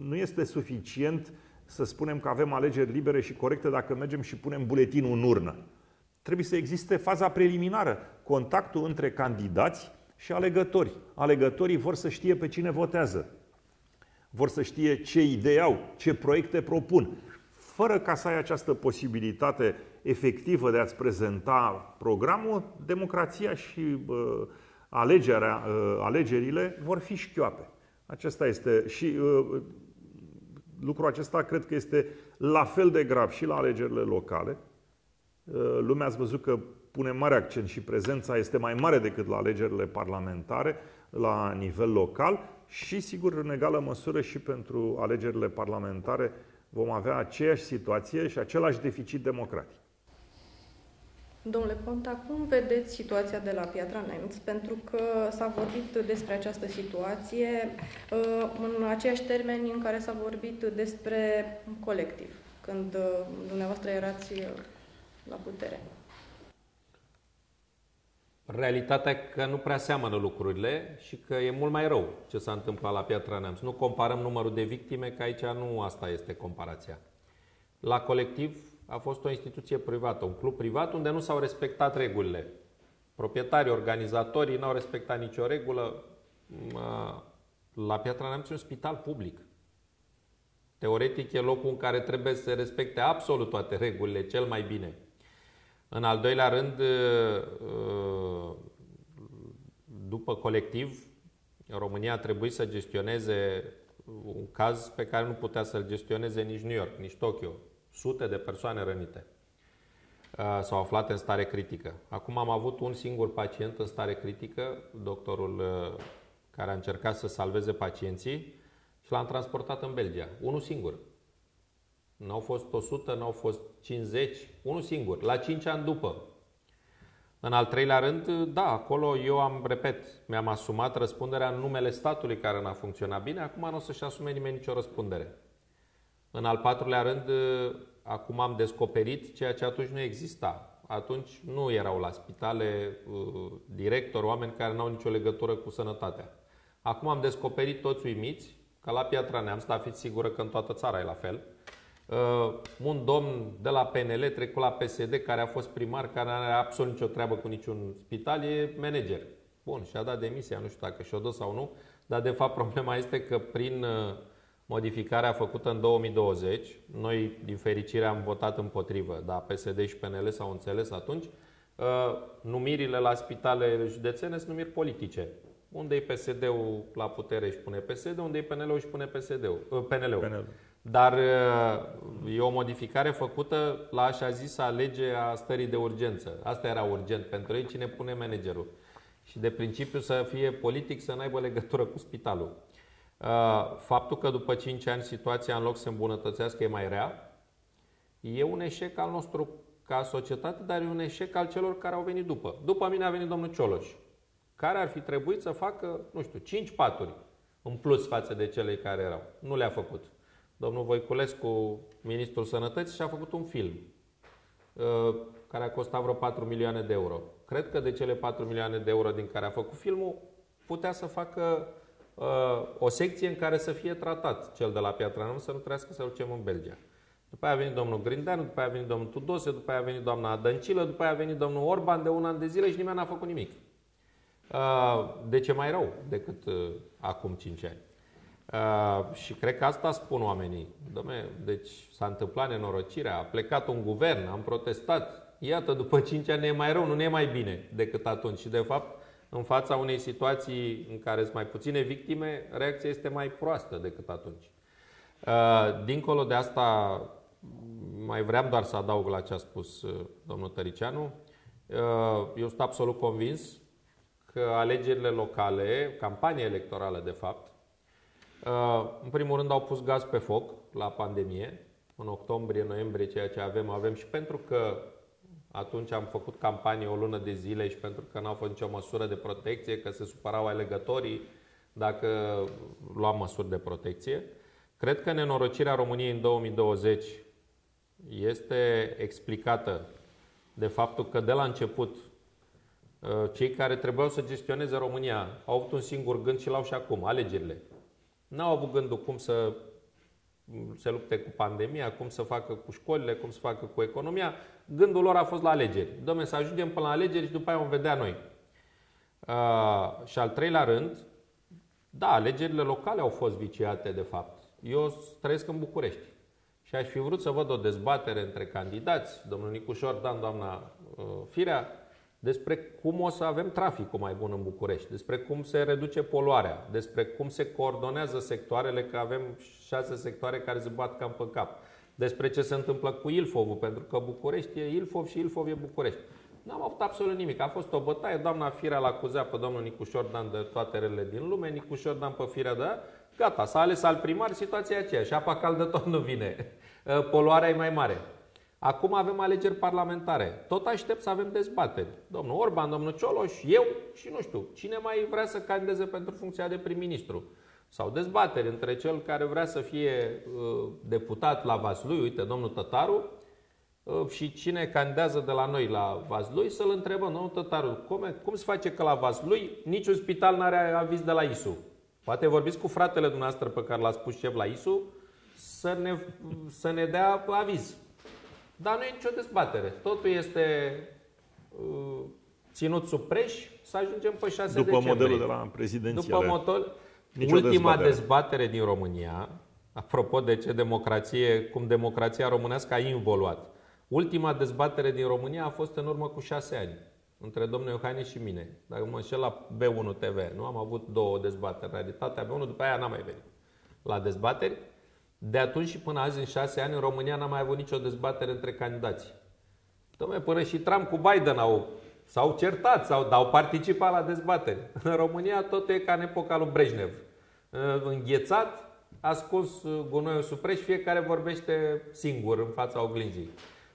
nu este suficient să spunem că avem alegeri libere și corecte dacă mergem și punem buletinul în urnă. Trebuie să existe faza preliminară, contactul între candidați și alegători. Alegătorii vor să știe pe cine votează. Vor să știe ce idei au, ce proiecte propun. Fără ca să ai această posibilitate efectivă de a-ți prezenta programul, democrația și uh, alegerea, uh, alegerile vor fi șchioape. Acesta este și uh, lucrul acesta cred că este la fel de grav și la alegerile locale. Uh, lumea ați văzut că pune mare accent și prezența este mai mare decât la alegerile parlamentare, la nivel local. Și, sigur, în egală măsură și pentru alegerile parlamentare vom avea aceeași situație și același deficit democratic. Domnule Ponta, cum vedeți situația de la Piatra Neamț? Pentru că s-a vorbit despre această situație în aceiași termeni în care s-a vorbit despre Colectiv, când dumneavoastră erați la putere. Realitatea că nu prea seamănă lucrurile și că e mult mai rău ce s-a întâmplat la Piatra Neamț. Nu comparăm numărul de victime, că aici nu asta este comparația. La Colectiv a fost o instituție privată, un club privat unde nu s-au respectat regulile. Proprietarii, organizatorii n-au respectat nicio regulă. La Piatra Neamț e un spital public. Teoretic e locul în care trebuie să se respecte absolut toate regulile, cel mai bine. În al doilea rând, după Colectiv, România a trebuit să gestioneze un caz pe care nu putea să-l gestioneze nici New York, nici Tokyo. Sute de persoane rănite s-au aflat în stare critică. Acum am avut un singur pacient în stare critică, doctorul care a încercat să salveze pacienții și l-am transportat în Belgia. Unul singur. N-au fost o sută, n-au fost cincizeci, unul singur, la cinci ani după. În al treilea rând, da, acolo eu am, repet, mi-am asumat răspunderea în numele statului care n-a funcționat bine, acum nu o să-și asume nimeni nicio răspundere. În al patrulea rând, acum am descoperit ceea ce atunci nu exista. Atunci nu erau la spitale directori, oameni care n-au nicio legătură cu sănătatea. Acum am descoperit toți uimiți ca la Piatra Neamț, dar fiți sigură că în toată țara e la fel. Un domn de la P N L trecut la P S D, care a fost primar, care nu are absolut nicio treabă cu niciun spital, e manager. Bun, și-a dat demisia, nu știu dacă și-o dă sau nu, dar de fapt problema este că prin modificarea făcută în două mii douăzeci, noi din fericire am votat împotrivă, dar P S D și P N L s-au înțeles atunci, numirile la spitale județene sunt numiri politice. Unde e P S D-ul la putere își pune P S D, unde e P N L-ul își pune P S D-ul, P N L-ul. Dar e o modificare făcută la așa zisă lege a stării de urgență. Asta era urgent pentru ei, cine pune managerul. Și de principiu să fie politic, să n-aibă legătură cu spitalul. Faptul că după cinci ani situația în loc să îmbunătățească e mai rea, e un eșec al nostru ca societate, dar e un eșec al celor care au venit după. După mine a venit domnul Cioloș, care ar fi trebuit să facă, nu știu, cinci paturi în plus față de cele care erau. Nu le-a făcut. Domnul Voiculescu, ministrul sănătății, și-a făcut un film care a costat vreo patru milioane de euro. Cred că de cele patru milioane de euro din care a făcut filmul, putea să facă uh, o secție în care să fie tratat cel de la Piatra Neamț, să nu trească să ducem în Belgia. După aia a venit domnul Grindeanu, după aia a venit domnul Tudose, după aia a venit doamna Dăncilă, după aia a venit domnul Orban de un an de zile și nimeni n-a făcut nimic. Uh, de ce mai rău decât uh, acum cinci ani? Uh, și cred că asta spun oamenii. Dom'le, deci s-a întâmplat nenorocirea, a plecat un guvern, am protestat. Iată, după cinci ani e mai rău, nu ne e mai bine decât atunci. Și de fapt, în fața unei situații în care sunt mai puține victime, reacția este mai proastă decât atunci. Dincolo de asta, mai vreau doar să adaug la ce a spus domnul Tăriceanu. Eu sunt absolut convins că alegerile locale, campania electorală de fapt, în primul rând au pus gaz pe foc la pandemie. În octombrie, noiembrie, ceea ce avem, avem și pentru că atunci am făcut campanie o lună de zile și pentru că n-au fost nicio măsură de protecție, că se supărau alegătorii dacă luam măsuri de protecție. Cred că nenorocirea României în două mii douăzeci este explicată de faptul că de la început cei care trebuiau să gestioneze România au avut un singur gând și l-au și acum, alegerile. N-au avut gândul cum să se lupte cu pandemia, cum să facă cu școlile, cum să facă cu economia. Gândul lor a fost la alegeri. Dom'le, să ajungem până la alegeri și după aia vom vedea noi. Uh, și al treilea rând, da, alegerile locale au fost viciate de fapt. Eu trăiesc în București și aș fi vrut să văd o dezbatere între candidați, domnul Nicușor Dan, doamna uh, Firea, despre cum o să avem traficul mai bun în București, despre cum se reduce poluarea, despre cum se coordonează sectoarele, că avem șase sectoare care se bat cap în cap, despre ce se întâmplă cu Ilfovul, pentru că București e Ilfov și Ilfov e București. N-am avut absolut nimic. A fost o bătaie, doamna Firea l-a acuzat pe domnul Nicușor Dan de toate relele din lume, Nicușor Dan pe Firea de... Gata, s-a ales al primar, situația e aceea. Și apa caldă tot nu vine. Poluarea e mai mare. Acum avem alegeri parlamentare. Tot aștept să avem dezbateri. Domnul Orban, domnul Cioloș, eu și nu știu, cine mai vrea să candideze pentru funcția de prim-ministru. Sau dezbateri între cel care vrea să fie deputat la Vaslui, uite, domnul Tătaru, și cine candidează de la noi la Vaslui, să-l întrebăm, domnul Tătaru, cum, cum se face că la Vaslui niciun spital nu are aviz de la I S U? Poate vorbiți cu fratele dumneavoastră pe care l-a spus șef la I S U să ne, să ne dea aviz. Dar nu e nicio dezbatere. Totul este uh, ținut sub preș, să ajungem pe șase după decembrie. După modelul de la prezidențiale. După motor, ultima dezbatere. dezbatere din România, apropo de ce democrație, cum democrația românească a involuat. Ultima dezbatere din România a fost în urmă cu șase ani, între domnul Iohannis și mine. Dacă mă înșel la B unu T V, nu am avut două dezbateri. Realitatea B unu, după aia n-am mai venit la dezbateri. De atunci și până azi, în șase ani, în România n-a mai avut nicio dezbatere între candidați. Dom'le, până și Trump cu Biden au, s-au certat, sau au participat la dezbatere. În România totul e ca în epoca lui Brejnev. Înghețat, ascuns gunoiul sub preș, fiecare vorbește singur în fața oglinzii.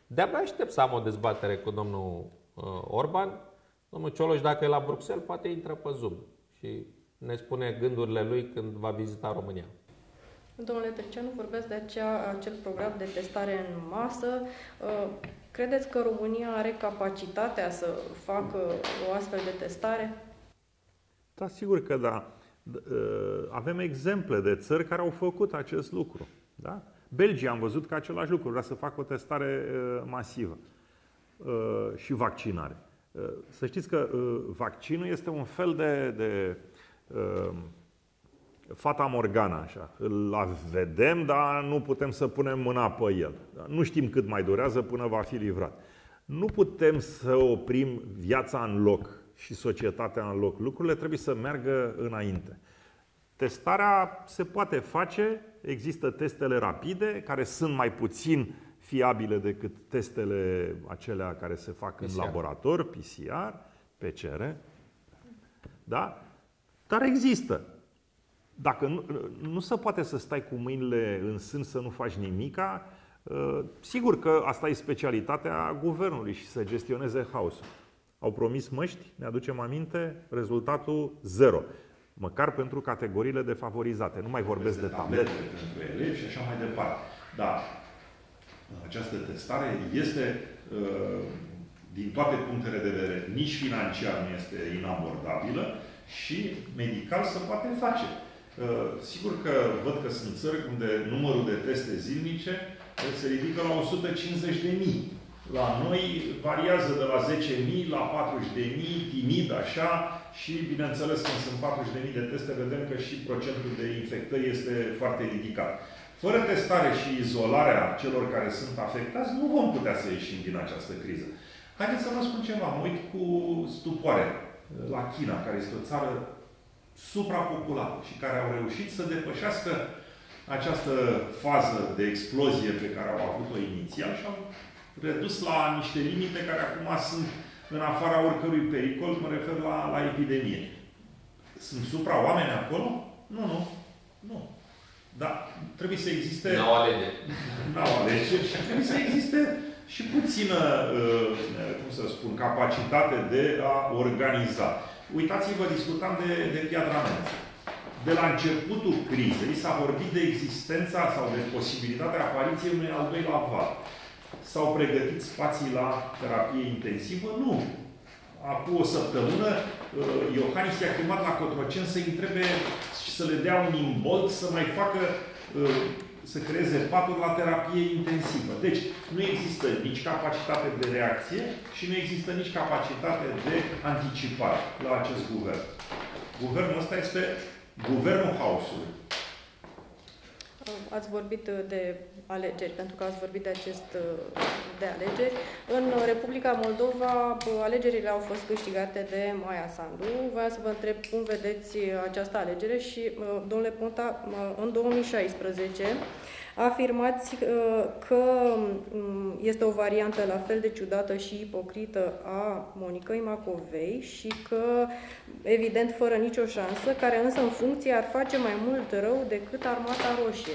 De-abia aștept să am o dezbatere cu domnul Orban. Domnul Cioloș, dacă e la Bruxelles, poate intră pe Zoom și ne spune gândurile lui când va vizita România. Domnule Tăriceanu, vorbesc de acea, acel program de testare în masă. Credeți că România are capacitatea să facă o astfel de testare? Da, sigur că da. Avem exemple de țări care au făcut acest lucru. Da? Belgia am văzut că același lucru, vrea să facă o testare masivă și vaccinare. Să știți că vaccinul este un fel de, de fata Morgana, așa. Îl vedem, dar nu putem să punem mâna pe el. Nu știm cât mai durează până va fi livrat. Nu putem să oprim viața în loc și societatea în loc. Lucrurile trebuie să meargă înainte. Testarea se poate face, există testele rapide, care sunt mai puțin fiabile decât testele acelea care se fac în laborator, P C R, P C R. Da? Dar există. Dacă nu, nu se poate să stai cu mâinile în sân să nu faci nimica. Sigur că asta e specialitatea guvernului și să gestioneze haosul. Au promis măști, ne aducem aminte, rezultatul zero. Măcar pentru categoriile defavorizate. Nu mai vorbesc de tablete pentru elevi și așa mai departe. Dar această testare este, din toate punctele de vedere, nici financiar nu este inabordabilă și medical se poate face. Sigur că văd că sunt țări unde numărul de teste zilnice se ridică la o sută cincizeci de mii. La noi variază de la zece mii la patruzeci de mii, timid așa, și bineînțeles când sunt patruzeci de mii de teste, vedem că și procentul de infectări este foarte ridicat. Fără testare și izolarea celor care sunt afectați, nu vom putea să ieșim din această criză. Haideți să vă spun ceva, mă uit cu stupoare la China, care este o țară suprapopulată și care au reușit să depășească această fază de explozie pe care au avut-o inițial și au redus la niște limite care acum sunt în afara oricărui pericol, mă refer la, la epidemie. Sunt supra-oameni acolo? Nu, nu. Nu. Dar trebuie să existe... N-au alege. N-au alege. Și trebuie să existe și puțină, cum să spun, capacitate de a organiza. Uitați-vă, discutam de, de Piatra Neamț. De la începutul crizei s-a vorbit de existența sau de posibilitatea apariției unui al doilea val. S-au pregătit spații la terapie intensivă? Nu. Acum o săptămână, Iohannis i-a chemat la Cotroceni să-i întrebe și să le dea un imbold să mai facă, să creeze paturi la terapie intensivă. Deci, nu există nici capacitate de reacție și nu există nici capacitate de anticipare la acest guvern. Guvernul ăsta este guvernul haosului. Ați vorbit de alegeri, pentru că ați vorbit de acest de alegeri. În Republica Moldova, alegerile au fost câștigate de Maia Sandu. Vreau să vă întreb cum vedeți această alegere și, domnule Ponta, în două mii șaisprezece afirmați că este o variantă la fel de ciudată și ipocrită a Monicăi Macovei și că, evident, fără nicio șansă, care însă în funcție ar face mai mult rău decât Armata Roșie.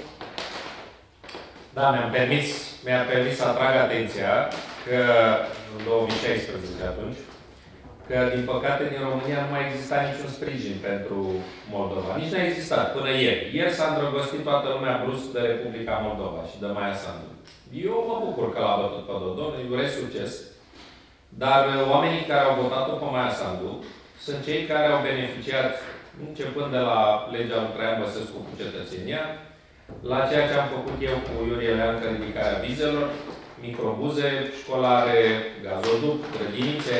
Da, mi-am permis, mi-a permis să atrag atenția că în două mii șaisprezece atunci, că din păcate din România nu mai exista niciun sprijin pentru Moldova. Nici n-a existat până ieri. Ieri s-a îndrăgostit toată lumea brusc de Republica Moldova și de Maia Sandu. Eu mă bucur că l-a bătut pe Dodon, îi urez succes. Dar oamenii care au votat-o pe Maia Sandu sunt cei care au beneficiat, începând de la legea lui Traian Băsescu cu cetățenia, la ceea ce am făcut eu cu Iurie Leancă, ridicarea vizelor, microbuze, școlare, gazoduc, grădinițe,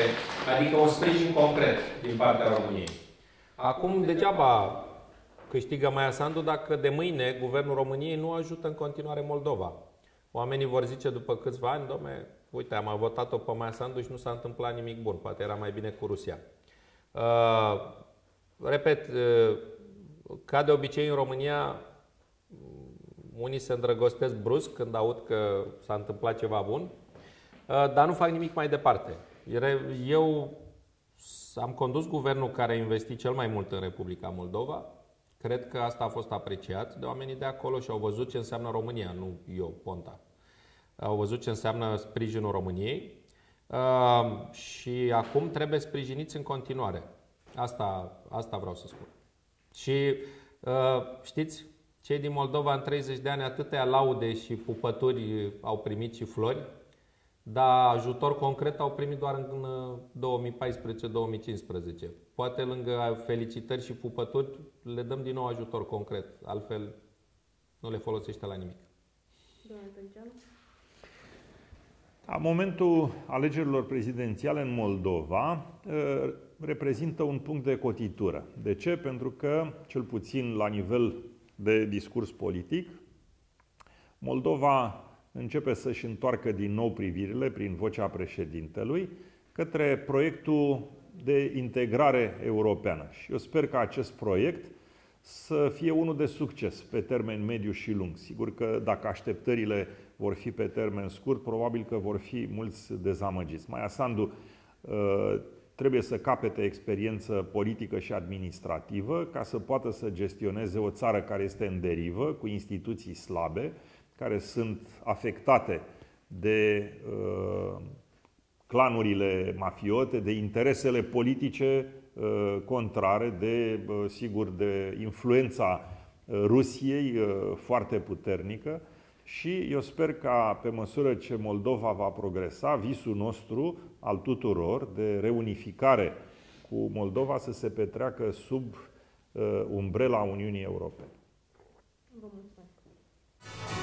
adică un sprijin concret din partea României. Acum degeaba câștigă Maia Sandu dacă de mâine Guvernul României nu ajută în continuare Moldova. Oamenii vor zice după câțiva ani, dom'le, uite, am votat-o pe Maia Sandu și nu s-a întâmplat nimic bun, poate era mai bine cu Rusia. Uh, repet, uh, ca de obicei în România, unii se îndrăgostesc brusc când aud că s-a întâmplat ceva bun, dar nu fac nimic mai departe. Eu am condus guvernul care a investit cel mai mult în Republica Moldova. Cred că asta a fost apreciat de oamenii de acolo și au văzut ce înseamnă România, nu eu, Ponta. Au văzut ce înseamnă sprijinul României și acum trebuie sprijiniți în continuare. Asta, asta vreau să spun. Și știți, cei din Moldova în treizeci de ani atâtea laude și pupături au primit și flori, Dar ajutor concret au primit doar în două mii paisprezece două mii cincisprezece. Poate lângă felicitări și pupături le dăm din nou ajutor concret. Altfel nu le folosește la nimic. La momentul alegerilor prezidențiale în Moldova reprezintă un punct de cotitură. De ce? Pentru că, cel puțin la nivel de discurs politic, Moldova începe să-și întoarcă din nou privirile prin vocea președintelui către proiectul de integrare europeană. Și eu sper că acest proiect să fie unul de succes pe termen mediu și lung. Sigur că dacă așteptările vor fi pe termen scurt, probabil că vor fi mulți dezamăgiți. Maia Sandu trebuie să capete experiență politică și administrativă ca să poată să gestioneze o țară care este în derivă, cu instituții slabe, care sunt afectate de clanurile mafiote, de interesele politice contrare, de, sigur, de influența Rusiei foarte puternică. Și eu sper că, pe măsură ce Moldova va progresa, visul nostru al tuturor de reunificare cu Moldova să se petreacă sub umbrela Uniunii Europene. Vă mulțumesc!